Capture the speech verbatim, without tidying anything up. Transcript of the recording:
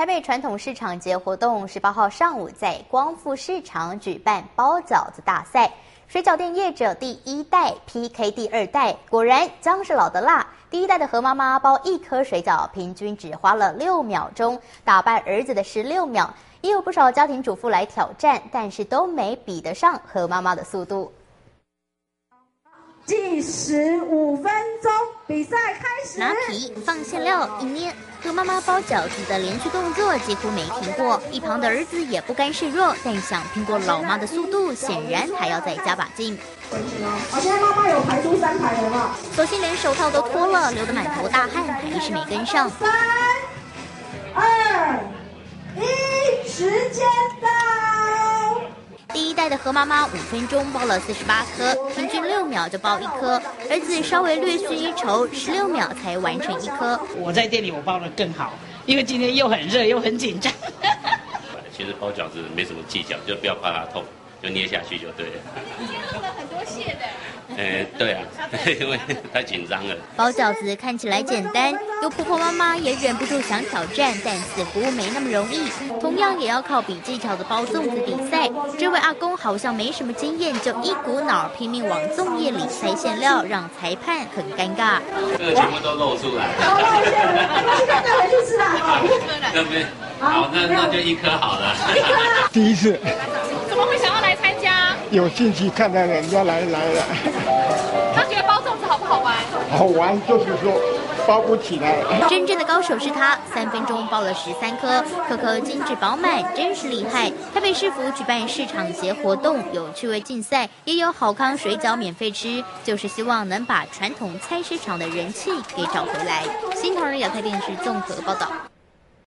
台北传统市场节活动十八号上午在光复市场举办包饺子大赛，水饺店业者第一代 P K 第二代，果然姜是老的辣。第一代的何妈妈包一颗水饺，平均只花了六秒钟，打败儿子的十六秒。也有不少家庭主妇来挑战，但是都没比得上何妈妈的速度。计时五分钟，比赛开始。拿皮放馅料一捏，何妈妈包饺子的连续动作几乎没停过。一旁的儿子也不甘示弱，但想拼过老妈的速度，显然还要再加把劲。 我现在妈妈有排出三排了吗？索性连手套都脱了，流得满头大汗，还是没跟上。三、二、一，时间到！第一代的何妈妈五分钟包了四十八颗，平均六秒就包一颗；儿子稍微略逊一筹，十六秒才完成一颗。我在店里我包得更好，因为今天又很热又很紧张。其实包饺子没什么技巧，就不要怕它痛。 就捏下去就对了。已经弄了很多蟹的。嗯，对啊，因为太紧张了。包饺子看起来简单，有婆婆妈妈也忍不住想挑战，但似乎没那么容易。同样也要靠比技巧的包粽子比赛。这位阿公好像没什么经验，就一股脑拼命往粽叶里塞馅料，让裁判很尴尬。这个全部都露出来。露馅了，那带回去吃啦。那边好，那那就一颗好了。第一次。 有兴趣看到人家来来了，他觉得包粽子好不好玩？好玩，就是说包不起来。真正的高手是他，三分钟包了十三颗，颗颗精致饱满，真是厉害。台北市府举办市场节活动，有趣味竞赛，也有好康水饺免费吃，就是希望能把传统菜市场的人气给找回来。新唐人亚太电视综合报道。